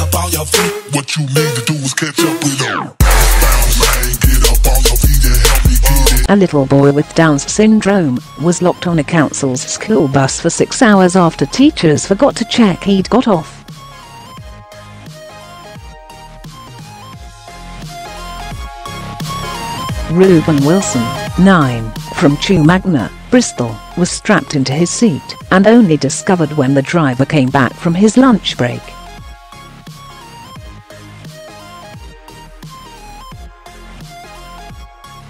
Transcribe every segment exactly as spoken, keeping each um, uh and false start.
up on your feet. What you need to do is catch up with them. A little boy with Down's syndrome was locked on a council's school bus for six hours after teachers forgot to check he'd got off. Reuben Wilson, nine, from Chew Magna, Bristol, was strapped into his seat and only discovered when the driver came back from his lunch break.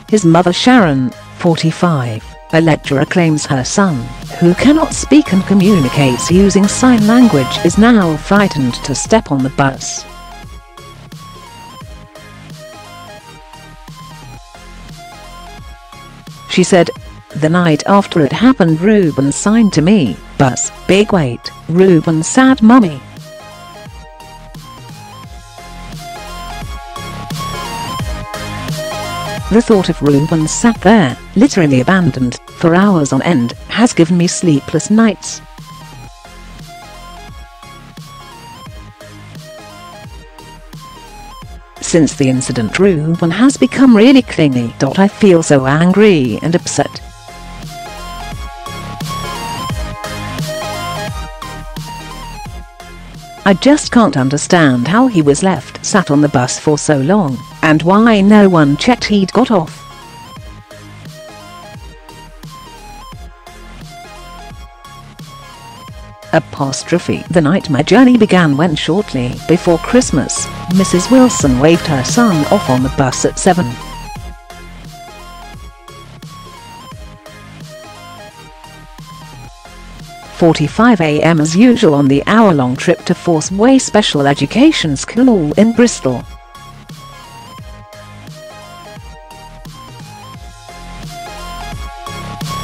His mother Sharon, forty-five, a lecturer, claims her son, who cannot speak and communicates using sign language, is now frightened to step on the bus. She said, "The night after it happened, Reuben signed to me, bus, big wait, Reuben sad mummy." The thought of Reuben sat there, literally abandoned, for hours on end, has given me sleepless nights. Since the incident, Reuben has become really clingy. I feel so angry and upset. I just can't understand how he was left sat on the bus for so long, and why no one checked he'd got off. Apostrophe. The nightmare journey began when, shortly before Christmas, Missus Wilson waved her son off on the bus at seven. forty-five a m as usual on the hour-long trip to Fosse Way Special Education School in Bristol.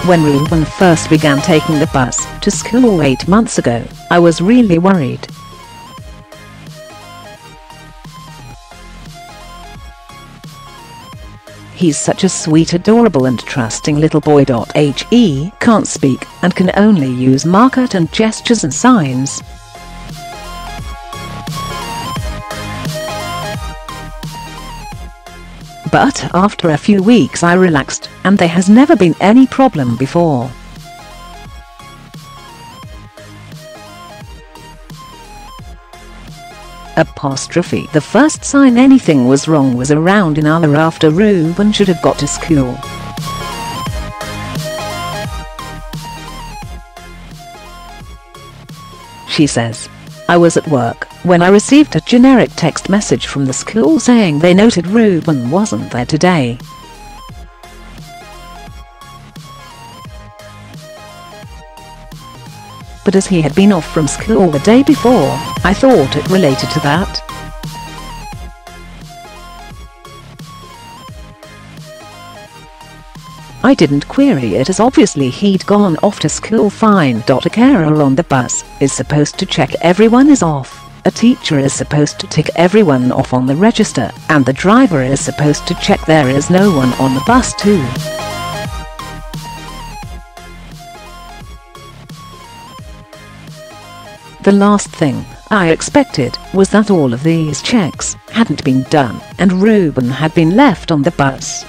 When Reuben first began taking the bus to school eight months ago, I was really worried. He's such a sweet, adorable and trusting little boy. He can't speak and can only use Makaton gestures and signs. But after a few weeks I relaxed, and there has never been any problem before. Apostrophe. The first sign anything was wrong was around an hour after Reuben should have got to school. She says, "I was at work when I received a generic text message from the school saying they noted Reuben wasn't there today. But as he had been off from school the day before, I thought it related to that." I didn't query it, as obviously he'd gone off to school fine. A carer on the bus is supposed to check everyone is off, a teacher is supposed to tick everyone off on the register, and the driver is supposed to check there is no one on the bus too. The last thing I expected was that all of these checks hadn't been done and Reuben had been left on the bus.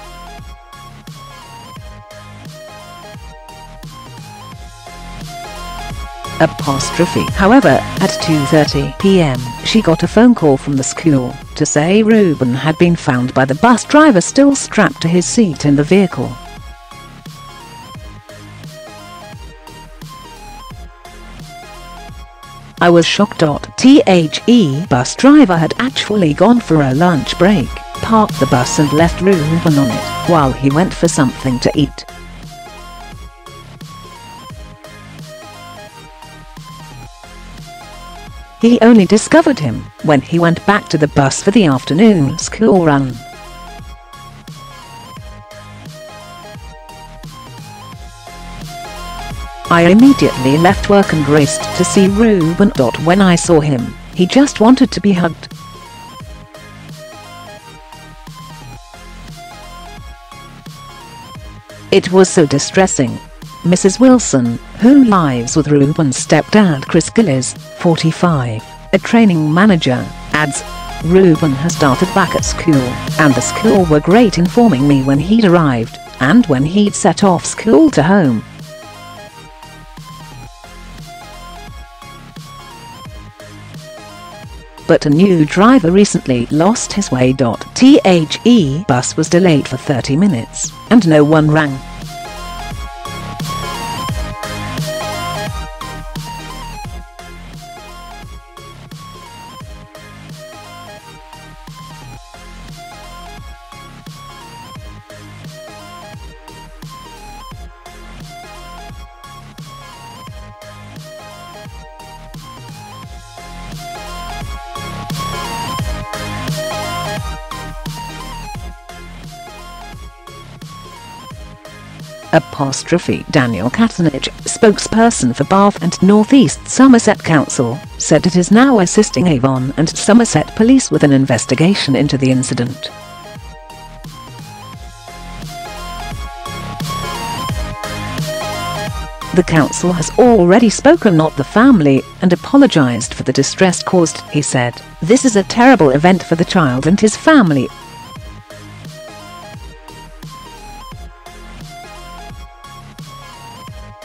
Apostrophe. However, at two thirty p m she got a phone call from the school to say Reuben had been found by the bus driver still strapped to his seat in the vehicle. I was shocked. The bus driver had actually gone for a lunch break, parked the bus and left Reuben on it while he went for something to eat. He only discovered him when he went back to the bus for the afternoon school run. I immediately left work and raced to see Reuben. When I saw him, he just wanted to be hugged. It was so distressing. Missus Wilson, who lives with Reuben's stepdad Chris Gillies, forty-five, a training manager, adds, "Reuben has started back at school, and the school were great informing me when he'd arrived, and when he'd set off school to home." But a new driver recently lost his way. The bus was delayed for thirty minutes, and no one rang. Apostrophe Daniel Katanich, spokesperson for Bath and North East Somerset Council, said it is now assisting Avon and Somerset Police with an investigation into the incident. The council has already spoken to the family and apologised for the distress caused, he said. "This is a terrible event for the child and his family.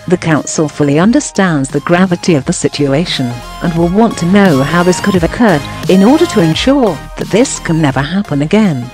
The council fully understands the gravity of the situation and will want to know how this could have occurred in order to ensure that this can never happen again."